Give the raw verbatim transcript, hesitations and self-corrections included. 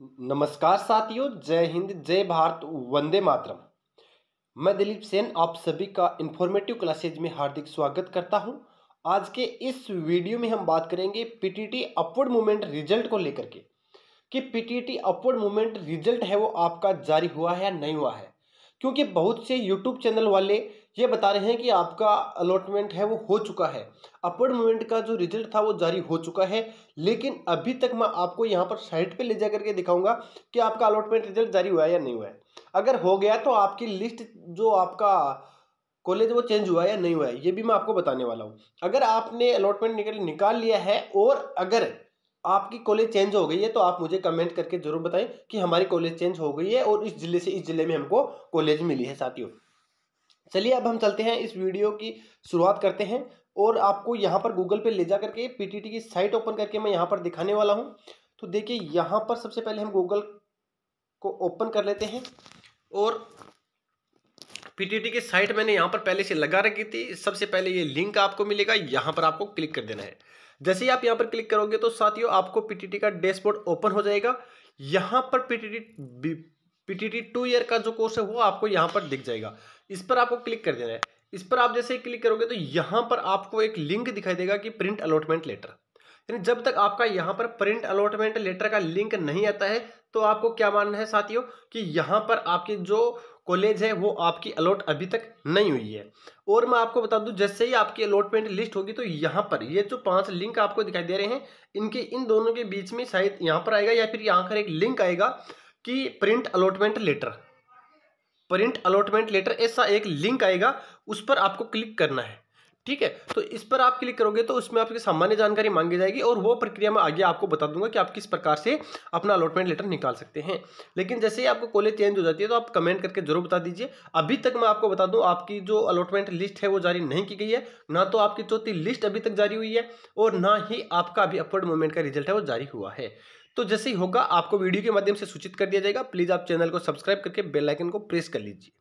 नमस्कार साथियों, जय हिंद, जय भारत, वंदे मातरम। मैं दिलीप सेन आप सभी का इंफॉर्मेटिव क्लासेज में हार्दिक स्वागत करता हूं। आज के इस वीडियो में हम बात करेंगे पीटीटी अपवर्ड मूवमेंट रिजल्ट को लेकर के कि पीटीटी अपवर्ड मूवमेंट रिजल्ट है वो आपका जारी हुआ है या नहीं हुआ है, क्योंकि बहुत से यूट्यूब चैनल वाले ये बता रहे हैं कि आपका अलॉटमेंट है वो हो चुका है, अपवर्ड मूवमेंट का जो रिजल्ट था वो जारी हो चुका है। लेकिन अभी तक मैं आपको यहाँ पर साइट पे ले जा करके दिखाऊंगा कि आपका अलॉटमेंट रिजल्ट जारी हुआ है या नहीं हुआ है। अगर हो गया तो आपकी लिस्ट जो आपका कॉलेज वो चेंज हुआ है या नहीं हुआ है, ये भी मैं आपको बताने वाला हूँ। अगर आपने अलॉटमेंट निकल निकाल लिया है और अगर आपकी कॉलेज चेंज हो गई है तो आप मुझे कमेंट करके ज़रूर बताएं कि हमारी कॉलेज चेंज हो गई है और इस ज़िले से इस ज़िले में हमको कॉलेज मिली है। साथियों चलिए अब हम चलते हैं, इस वीडियो की शुरुआत करते हैं और आपको यहाँ पर गूगल पे ले जा करके पीटीटी की साइट ओपन करके मैं यहाँ पर दिखाने वाला हूँ। तो देखिए यहाँ पर सबसे पहले हम गूगल को ओपन कर लेते हैं और पीटीटी की साइट मैंने यहाँ पर पहले से लगा रखी थी। सबसे पहले ये लिंक आपको मिलेगा, यहाँ पर आपको क्लिक कर देना है। जैसे ही आप यहाँ पर क्लिक करोगे तो साथियों आपको पीटीटी का डैशबोर्ड ओपन हो जाएगा। यहाँ पर पीटीटी पीटीटी टू ईयर का जो कोर्स है वो आपको यहाँ पर दिख जाएगा। इस पर आपको क्लिक कर देना है। इस पर आप जैसे ही क्लिक करोगे तो यहाँ पर आपको एक लिंक दिखाई देगा कि प्रिंट अलॉटमेंट लेटर, यानी जब तक आपका यहाँ पर प्रिंट अलॉटमेंट लेटर का लिंक नहीं आता है तो आपको क्या मानना है साथियों कि यहाँ पर आपकी जो कॉलेज है वो आपकी अलॉट अभी तक नहीं हुई है। और मैं आपको बता दूं, जैसे ही आपकी अलॉटमेंट लिस्ट होगी तो यहाँ पर ये जो पांच लिंक आपको दिखाई दे रहे हैं, इनके इन दोनों के बीच में शायद यहाँ पर आएगा या फिर यहाँ पर एक लिंक आएगा कि print allotment letter, print allotment letter ऐसा एक लिंक आएगा, उस पर आपको क्लिक करना है। ठीक है, तो इस पर आप क्लिक करोगे तो उसमें आपकी सामान्य जानकारी मांगी जाएगी और वो प्रक्रिया मैं आगे आपको बता दूंगा कि आप किस प्रकार से अपना अलॉटमेंट लेटर निकाल सकते हैं। लेकिन जैसे ही आपको कॉलेज चेंज हो जाती है तो आप कमेंट करके जरूर बता दीजिए। अभी तक मैं आपको बता दूं, आपकी जो अलॉटमेंट लिस्ट है वो जारी नहीं की गई है, ना तो आपकी चौथी लिस्ट अभी तक जारी हुई है और ना ही आपका अभी अपवर्ड मूवमेंट का रिजल्ट है वो जारी हुआ है। तो जैसे ही होगा आपको वीडियो के माध्यम से सूचित कर दिया जाएगा। प्लीज़ आप चैनल को सब्सक्राइब करके बेल आइकन को प्रेस कर लीजिए।